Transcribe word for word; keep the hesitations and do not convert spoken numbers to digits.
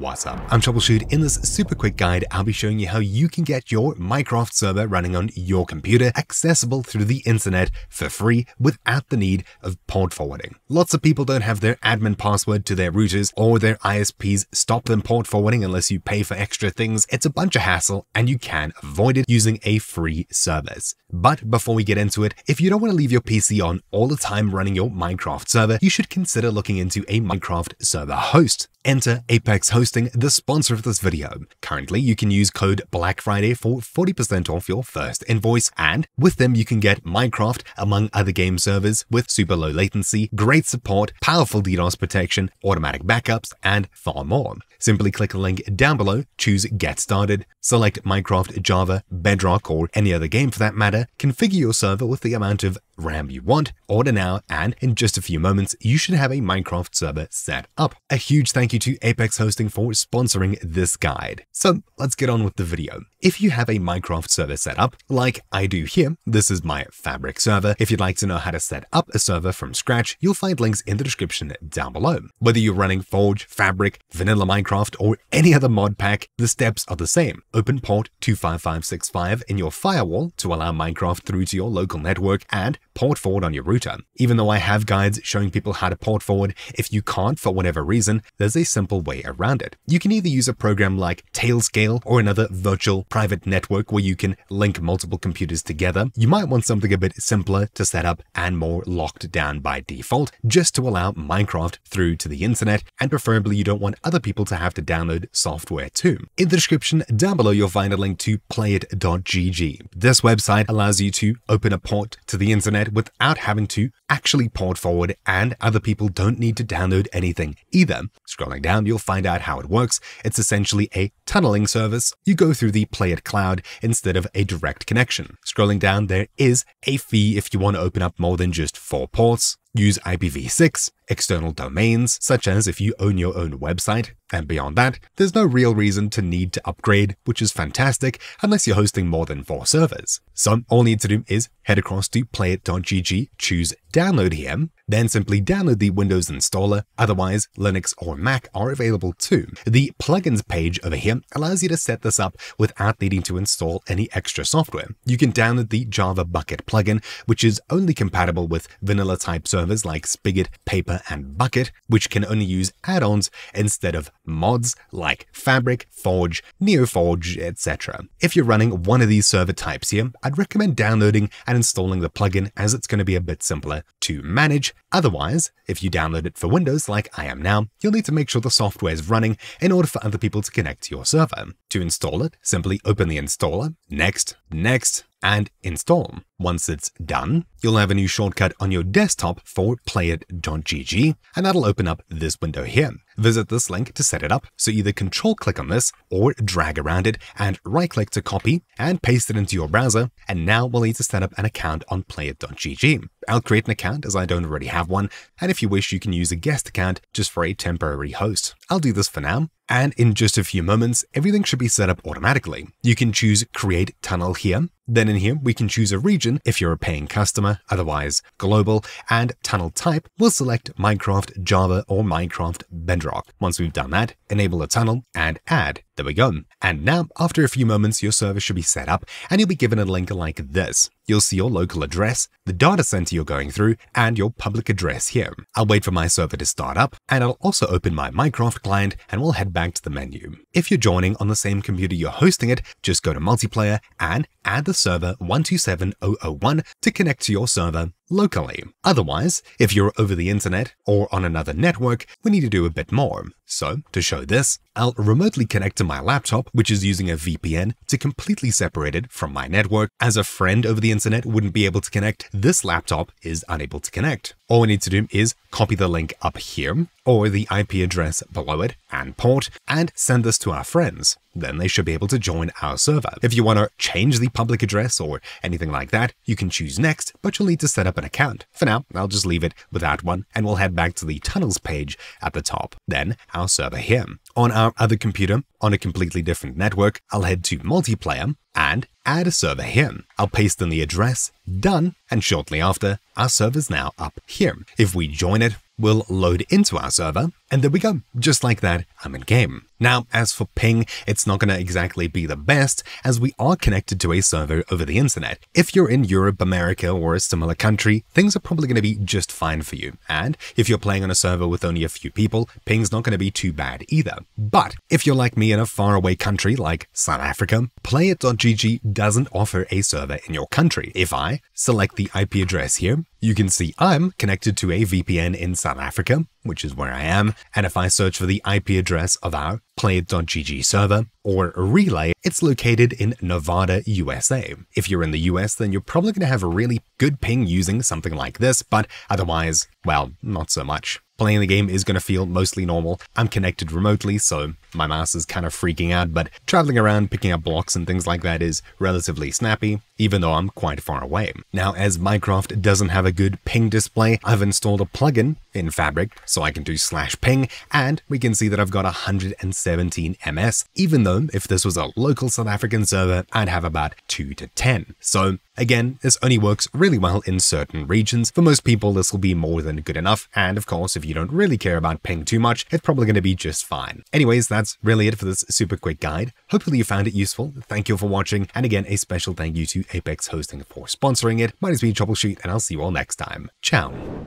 What's up? I'm TroubleChute. In this super quick guide, I'll be showing you how you can get your Minecraft server running on your computer accessible through the internet for free without the need of port forwarding. Lots of people don't have their admin password to their routers, or their I S Ps stop them port forwarding unless you pay for extra things. It's a bunch of hassle and you can avoid it using a free service. But before we get into it, if you don't want to leave your P C on all the time running your Minecraft server, you should consider looking into a Minecraft server host. Enter Apex Hosting, the sponsor of this video. Currently, you can use code BLACKFRIDAY for forty percent off your first invoice, and with them you can get Minecraft, among other game servers, with super low latency, great support, powerful DDoS protection, automatic backups, and far more. Simply click the link down below, choose Get Started, select Minecraft, Java, Bedrock, or any other game for that matter, configure your server with the amount of RAM you want, order now, and in just a few moments, you should have a Minecraft server set up. A huge thank you to Apex Hosting for sponsoring this guide. So let's get on with the video. If you have a Minecraft server set up, like I do here, this is my Fabric server. If you'd like to know how to set up a server from scratch, you'll find links in the description down below. Whether you're running Forge, Fabric, Vanilla Minecraft, or any other mod pack, the steps are the same. Open port two five five six five in your firewall to allow Minecraft through to your local network, and port forward on your router. Even though I have guides showing people how to port forward, if you can't for whatever reason, there's a simple way around it. You can either use a program like Tailscale or another virtual private network where you can link multiple computers together. You might want something a bit simpler to set up and more locked down by default, just to allow Minecraft through to the internet, and preferably you don't want other people to have to download software too. In the description down below, you'll find a link to play it dot G G. This website allows you to open a port to the internet without having to actually port forward, and other people don't need to download anything either. Scrolling down, you'll find out how it works. It's essentially a tunneling service. You go through the Playit cloud instead of a direct connection. Scrolling down, there is a fee if you want to open up more than just four ports. Use I P v six, external domains, such as if you own your own website, and beyond that, there's no real reason to need to upgrade, which is fantastic unless you're hosting more than four servers. So all you need to do is head across to play it dot G G, choose Download here, then simply download the Windows installer. Otherwise, Linux or Mac are available too. The plugins page over here allows you to set this up without needing to install any extra software. You can download the Java Bukkit plugin, which is only compatible with vanilla type servers like Spigot, Paper, and Bukkit, which can only use add-ons instead of mods like Fabric, Forge, NeoForge, et cetera. If you're running one of these server types here, I'd recommend downloading and installing the plugin, as it's going to be a bit simpler to manage. Otherwise, if you download it for Windows like I am now, you'll need to make sure the software is running in order for other people to connect to your server. To install it, simply open the installer, next, next, and install. Once it's done, you'll have a new shortcut on your desktop for play it dot G G, and that'll open up this window here. Visit this link to set it up, so either control click on this or drag around it and right click to copy and paste it into your browser, and now we'll need to set up an account on play it dot G G. I'll create an account as I don't already have one, and if you wish you can use a guest account just for a temporary host. I'll do this for now, and in just a few moments, everything should be set up automatically. You can choose Create Tunnel here. Then in here, we can choose a region if you're a paying customer, otherwise global, and tunnel type. We'll select Minecraft, Java, or Minecraft Bedrock. Once we've done that, enable a tunnel and add. There we go. And now, after a few moments, your server should be set up and you'll be given a link like this. You'll see your local address, the data center you're going through, and your public address here. I'll wait for my server to start up, and I'll also open my Minecraft client, and we'll head back to the menu. If you're joining on the same computer you're hosting it, just go to multiplayer and add the server one two seven dot zero dot one to connect to your server locally. Otherwise, if you're over the internet or on another network, we need to do a bit more. So to show this, I'll remotely connect to my laptop, which is using a V P N to completely separate it from my network. As a friend over the internet wouldn't be able to connect, this laptop is unable to connect. All we need to do is copy the link up here or the I P address below it and port, and send this to our friends. Then they should be able to join our server. If you want to change the public address or anything like that, you can choose next, but you'll need to set up an account. For now, I'll just leave it without one, and we'll head back to the tunnels page at the top. Then our server here. On our other computer, on a completely different network, I'll head to multiplayer and add a server here. I'll paste in the address, done, and shortly after, our server's now up here. If we join it, we'll load into our server, And there we go. Just like that, I'm in game. Now, as for ping, it's not going to exactly be the best, as we are connected to a server over the internet. If you're in Europe, America, or a similar country, things are probably going to be just fine for you. And if you're playing on a server with only a few people, ping's not going to be too bad either. But if you're like me in a faraway country like South Africa, playit dot g g doesn't offer a server in your country. If I select the I P address here, you can see I'm connected to a V P N in South Africa, which is where I am, and if I search for the I P address of our playit dot g g server, or relay, it's located in Nevada, U S A. If you're in the U S, then you're probably going to have a really good ping using something like this, but otherwise, well, not so much. Playing the game is going to feel mostly normal. I'm connected remotely, so my mouse is kind of freaking out, but traveling around, picking up blocks and things like that is relatively snappy, even though I'm quite far away. Now, as Minecraft doesn't have a good ping display, I've installed a plugin in Fabric, so I can do slash ping, and we can see that I've got one hundred seventeen M S, even though if this was a local South African server, I'd have about two to ten. So again, this only works really well in certain regions. For most people, this will be more than good enough, and of course, if you You don't really care about ping too much, it's probably going to be just fine. Anyways, that's really it for this super quick guide. Hopefully you found it useful. Thank you for watching, and again, a special thank you to Apex Hosting for sponsoring it. My name is TroubleChute, and I'll see you all next time. Ciao.